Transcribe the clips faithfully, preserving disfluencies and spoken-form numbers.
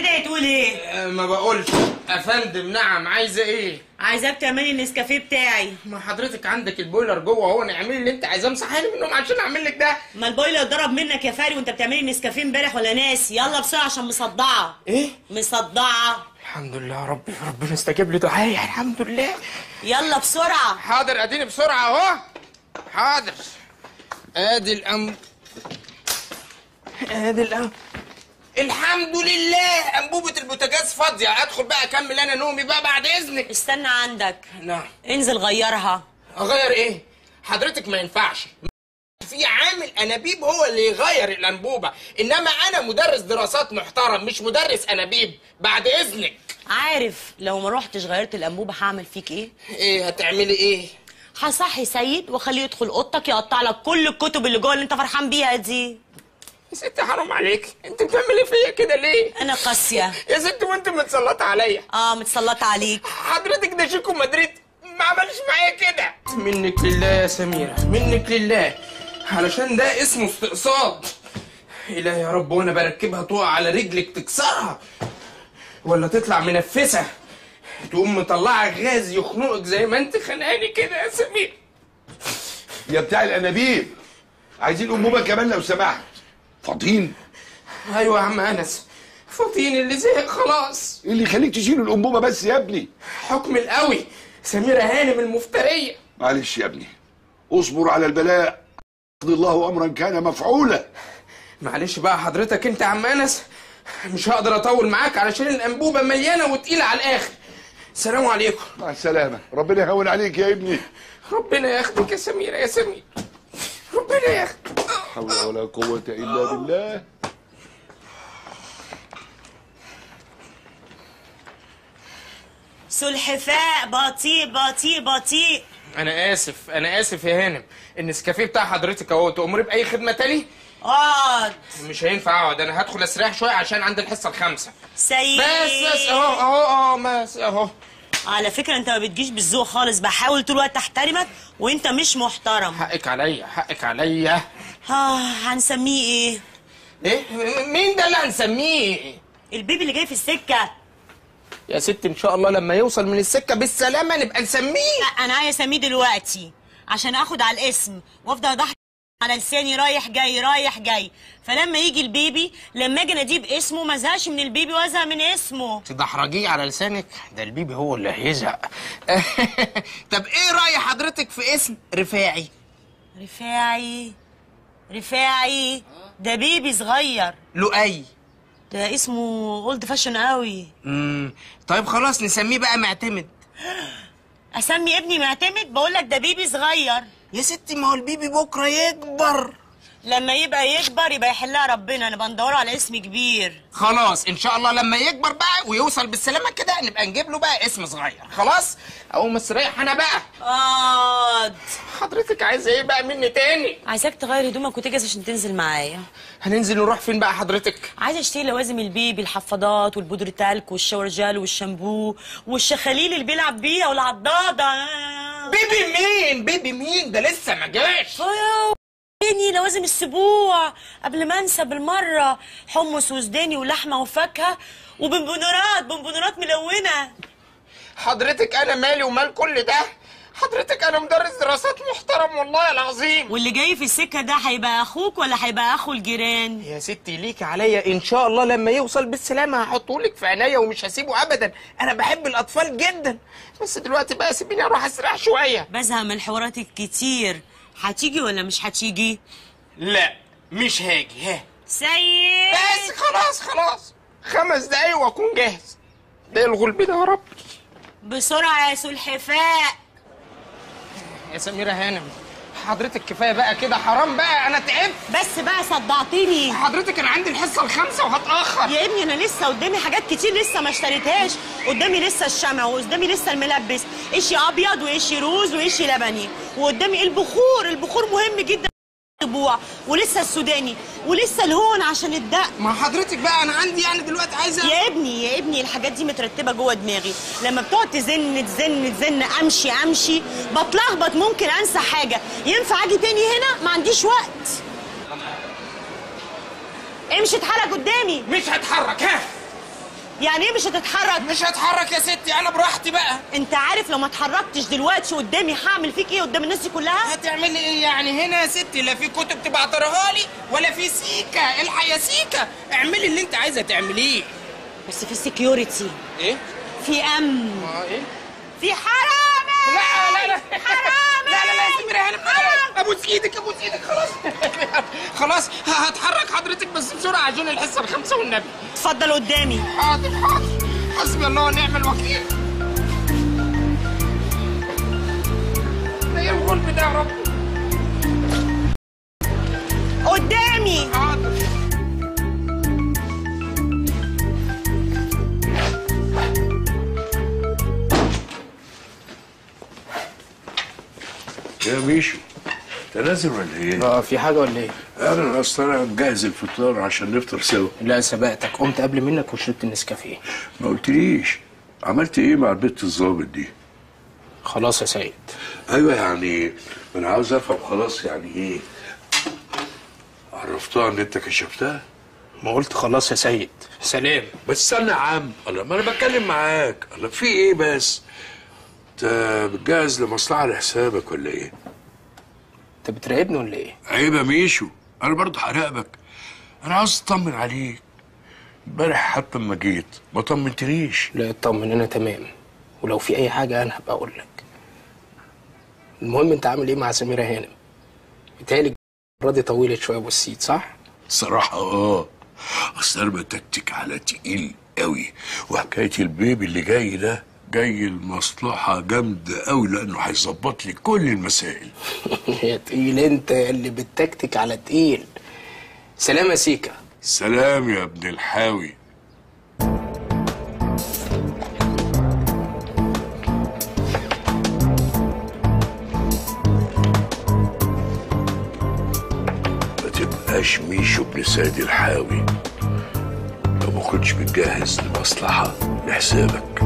بدأت تقول ايه؟ أه ما بقولش يا فندم. نعم، عايزه ايه؟ عايزاك تعملي النسكافيه بتاعي. ما حضرتك عندك البويلر جوه اهو، نعملي اللي انت عايزاه. امسحيني منهم عشان اعمل لك ده. ما البويلر اتضرب منك يا فاري وانت بتعملي النسكافيه امبارح ولا ناسي؟ يلا بسرعه عشان مصدعه. ايه؟ مصدعه. الحمد لله يا رب، ربنا استجاب لي دعائي، الحمد لله. يلا بسرعه. حاضر، اديني بسرعه اهو. حاضر، ادي الأم ادي الأم الحمد لله. انبوبه البوتاجاز فاضيه، ادخل بقى اكمل انا نومي بقى بعد اذنك. استنى عندك. نعم. انزل غيرها. اغير ايه؟ حضرتك ما ينفعش، في عامل انابيب هو اللي يغير الانبوبه، انما انا مدرس دراسات محترم مش مدرس انابيب. بعد اذنك. عارف لو ما روحتش غيرت الانبوبه هعمل فيك ايه؟ ايه هتعملي ايه؟ هصحي سيد واخليه يدخل اوضتك يقطع لك كل الكتب اللي جوه اللي انت فرحان بيها دي. يا ستي حرام عليك، انت بتعملي فيا كده ليه؟ انا قاسيه يا ستي، وانت متسلطه عليا. اه متسلطه عليك حضرتك، ده شيكو مدريد ما عملش معايا كده. منك لله يا سميره، منك لله، علشان ده اسمه استقصاد. الهي يا رب، وانا بركبها تقع على رجلك تكسرها، ولا تطلع منفسه تقوم مطلعه غاز يخنقك زي ما انت خانقاني كده يا سمير. يا بتاع الانابيب، عايزين انبوبه كمان لو سمحت. فطين. ايوه يا عم انس، فطين اللي زهق خلاص. اللي يخليك تشيل الانبوبه بس يا ابني. حكم القوي سميره هانم المفتريه. معلش يا ابني، اصبر على البلاء، يقضي الله امرا كان مفعولا. معلش بقى حضرتك انت يا عم انس، مش هقدر اطول معاك علشان الانبوبه مليانه وتقيله على الاخر. السلام عليكم. مع السلامه، ربنا يهون عليك يا ابني. ربنا ياخدك يا سميره يا سمير، ربنا ياخدك. لا حول ولا قوة إلا بالله. سلحفاء، بطيء بطيء بطيء. أنا آسف، أنا آسف يا هانم. النسكافيه بتاع حضرتك أهو، تأمري بأي خدمة تاني؟ اقعد. مش هينفع اقعد، أنا هدخل أستريح شوية عشان عندي الحصة الخامسة. سيد. بس بس أهو أهو أهو بس أهو. على فكرة أنت ما بتجيش بالذوق خالص، بحاول طول الوقت أحترمك وأنت مش محترم. حقك عليا، حقك عليا. اه هنسميه ايه؟ ايه؟ مين ده اللي هنسميه؟ البيبي اللي جاي في السكة. يا ستي ان شاء الله لما يوصل من السكة بالسلامة نبقى نسميه. لا انا عايز اسميه دلوقتي عشان اخد على الاسم وافضل اضحك على لساني رايح جاي رايح جاي، فلما يجي البيبي لما اجي اناديه باسمه ما ازهقش من البيبي وازهق من اسمه. تدحرجيه على لسانك، ده البيبي هو اللي هيزهق. طب ايه رأي حضرتك في اسم رفاعي؟ رفاعي رفاعي ده بيبي صغير. لؤي ده اسمه اولد فاشن قوي. امم طيب خلاص نسميه بقى معتمد. اسمي ابني معتمد؟ بقول لك ده بيبي صغير يا ستي، ما هو البيبي بكره يكبر. لما يبقى يكبر يبقى يحلها ربنا، نبقى ندور على اسم كبير. خلاص ان شاء الله لما يكبر بقى ويوصل بالسلامه كده نبقى نجيب له بقى اسم صغير. خلاص اقوم استريح انا بقى. اه حضرتك عايزه ايه بقى مني تاني؟ عايزاك تغير هدومك وتجهز عشان تنزل معايا. هننزل نروح فين بقى حضرتك؟ عايزه اشتري لوازم البيبي، الحفاضات والبودر تالك والشاور جال والشامبو والشخاليل اللي بيلعب بيها والعضاضه. بيبي مين؟ بيبي مين ده لسه ما جاش. لوازم السبوع قبل ما انسى بالمره، حمص وسوداني ولحمه وفاكهه وبنبونرات، بنبونرات ملونه. حضرتك انا مالي ومال كل ده؟ حضرتك انا مدرس دراسات محترم والله العظيم. واللي جاي في السكه ده هيبقى اخوك ولا هيبقى اخو الجيران؟ يا ستي ليك عليا، ان شاء الله لما يوصل بالسلامه هحطهولك في عينيا ومش هسيبه ابدا، انا بحب الاطفال جدا. بس دلوقتي بقى سيبيني اروح استريح شويه، بزهق من الحوارات الكتير. هتيجي ولا مش هتيجي؟ لا مش هاجي. ها سيد بس خلاص خلاص، خمس دقايق واكون جاهز. ده الغلب ده يا رب. بسرعه يا سلحفاء. يا سميره هانم حضرتك كفايه بقى كده، حرام بقى انا تعبت. بس بقى صدعتني حضرتك، انا عندي الحصه الخامسه وهتاخر يا ابني. انا لسه قدامي حاجات كتير لسه ما اشتريتهاش، قدامي لسه الشمع وقدامي لسه الملبس، قشي ابيض وقشي روز وقشي لبني، وقدامي البخور. البخور مهم جدا الاسبوع، ولسه السوداني ولسه الهون عشان الدق. ما حضرتك بقى انا عندي يعني دلوقتي عايزه يا ابني يا ابني الحاجات دي مترتبه جوه دماغي، لما بتقعد تزن تزن تزن امشي امشي بتلخبط، ممكن انسى حاجه. ينفع اجي تاني هنا؟ ما عنديش وقت. امشي اتحرك قدامي. مش هتحرك. ها يعني ايه مش هتتحرك؟ مش هتحرك يا ستي، انا براحتي بقى. انت عارف لو ما اتحركتش دلوقتي قدامي هعمل فيك ايه قدام الناس دي كلها؟ هتعملي ايه يعني؟ هنا يا ستي لا في كتب تبقى عطرها لي ولا في سيكه. الحق يا سيكه، اعملي اللي انت عايزه تعمليه. بس في سكيورتي. ايه؟ في امن. اه ايه؟ في حرامي. لا لا لا حرامي. لا لا لا يا سميرة، انا ابوس ايدك ابوس ايدك. خلاص خلاص هتحرك حضرتك بس بسرعه عشان الحصه الخامسه والنبي. اتفضل قدامي. حاضر حاضر، حسبي الله ونعم الوكيل. ده ايه الغلب ده يا رب؟ قدامي. حاضر. يا ميشو انت نازل ولا ايه؟ اه في حاجه ولا ايه؟ انا اصل انا مجهز الفطار عشان نفطر سوا. لا سبقتك، قمت قبل منك وشربت النسكافيه. ما قلتليش عملت ايه مع البت الظابط دي؟ خلاص يا سيد. ايوه يعني انا عاوز افهم خلاص يعني ايه؟ عرفتها ان انت كشفتها؟ ما قلت خلاص يا سيد. سلام. بس استنى يا عم، الله ما انا بتكلم معاك. الله في ايه بس؟ انت بتجهز لمصلحه لحسابك ولا ايه؟ انت بتراقبني ولا ايه؟ عيب يا ميشو، انا برضه هراقبك. انا عاوز اطمن عليك. امبارح حتى اما جيت ما طمنتنيش. لا اطمن، انا تمام، ولو في اي حاجه انا هبقى اقول لك. المهم انت عامل ايه مع سميره هانم؟ بتهيألي المره دي طويله شويه ابو السيد صح؟ الصراحه اه، اصل انا بتكتك على تقيل قوي، وحكايه البيبي اللي جاي ده جاي المصلحة جامدة قوي لأنه هيظبط لي كل المسائل. يا تقيل أنت اللي بتكتك على تقيل. سلام يا سيكا. سلام يا ابن الحاوي. ما تبقاش ميشو ابن سيد الحاوي لو ما كنتش متجهز لمصلحة لحسابك.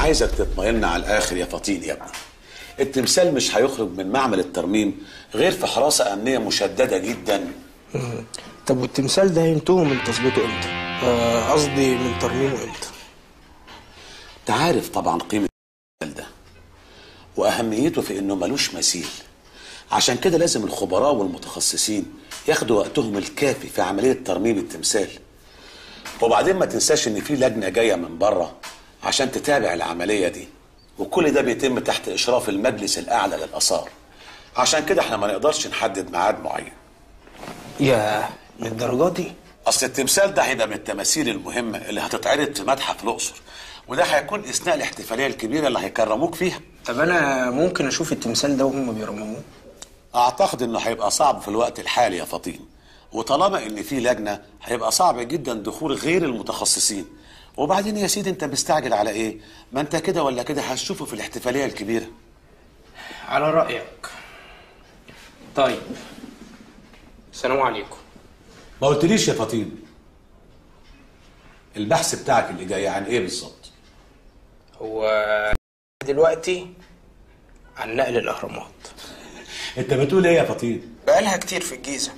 عايزك تطمئن على الاخر يا فطين يا ابني. التمثال مش هيخرج من معمل الترميم غير في حراسه امنيه مشدده جدا. طب والتمثال ده هينتهوا من تظبيطه امتى؟ قصدي من ترميمه امتى؟ انت عارف طبعا قيمه التمثال ده واهميته في انه ملوش مثيل. عشان كده لازم الخبراء والمتخصصين ياخدوا وقتهم الكافي في عمليه ترميم التمثال. وبعدين ما تنساش ان في لجنه جايه من بره عشان تتابع العملية دي، وكل ده بيتم تحت إشراف المجلس الأعلى للآثار. عشان كده احنا ما نقدرش نحدد ميعاد معين. يا للدرجة دي؟ أصل التمثال ده هيبقى من التماثيل المهمة اللي هتتعرض في متحف الأقصر، وده هيكون أثناء الاحتفالية الكبيرة اللي هيكرموك فيها. طب أنا ممكن أشوف التمثال ده وهم بيرمموه؟ أعتقد إنه هيبقى صعب في الوقت الحالي يا فطين، وطالما إن في لجنة هيبقى صعب جدا دخول غير المتخصصين. وبعدين يا سيدي انت مستعجل على ايه؟ ما انت كده ولا كده هتشوفه في الاحتفاليه الكبيره. على رايك. طيب السلام عليكم. ما قلتليش يا فطين البحث بتاعك اللي جاي عن ايه بالظبط؟ هو دلوقتي عن نقل الاهرامات. انت بتقول ايه يا فطين؟ بقالها كتير في الجيزه.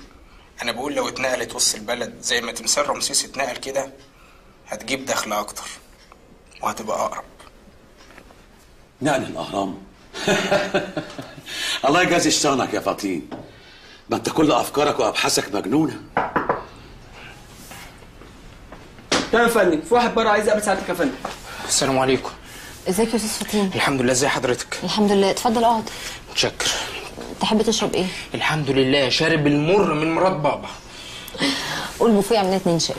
انا بقول لو اتنقلت وسط البلد زي ما تمثال رمسيس اتنقل كده هتجيب دخل اكتر وهتبقى اقرب. نقل الاهرام الله يجازي شانك يا فطين. ما انت كل افكارك وابحاثك مجنونه. تمام يا فندم، في واحد بره عايز يقابل سعادتك يا فندم. السلام عليكم. ازيك يا استاذ فطين؟ الحمد لله. ازي حضرتك؟ الحمد لله. اتفضل اقعد. متشكر. تحب تشرب ايه؟ الحمد لله شارب المر من مرات بابا. والبوفيه عملنا اتنين شاي.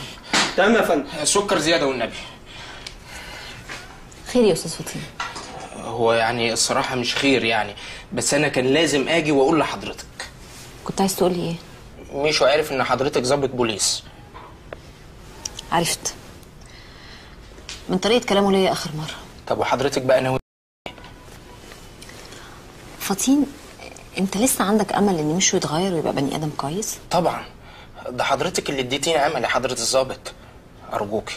تمام يا فندم. سكر زياده والنبي. خير يا استاذ فطين؟ هو يعني الصراحه مش خير يعني، بس انا كان لازم اجي واقول لحضرتك. كنت عايز تقول لي ايه؟ ميشو عارف ان حضرتك ضابط بوليس. عرفت من طريقه كلامه ليا اخر مره. طب وحضرتك بقى ناوي فطين؟ انت لسه عندك امل ان ميشو يتغير ويبقى بني ادم كويس؟ طبعا، ده حضرتك اللي اديتيني امل يا حضره الضابط. ارجوكي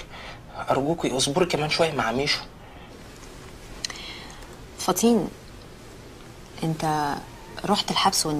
ارجوكي اصبري كمان شويه مع ميشو. فطين انت رحت الحبس والنيابه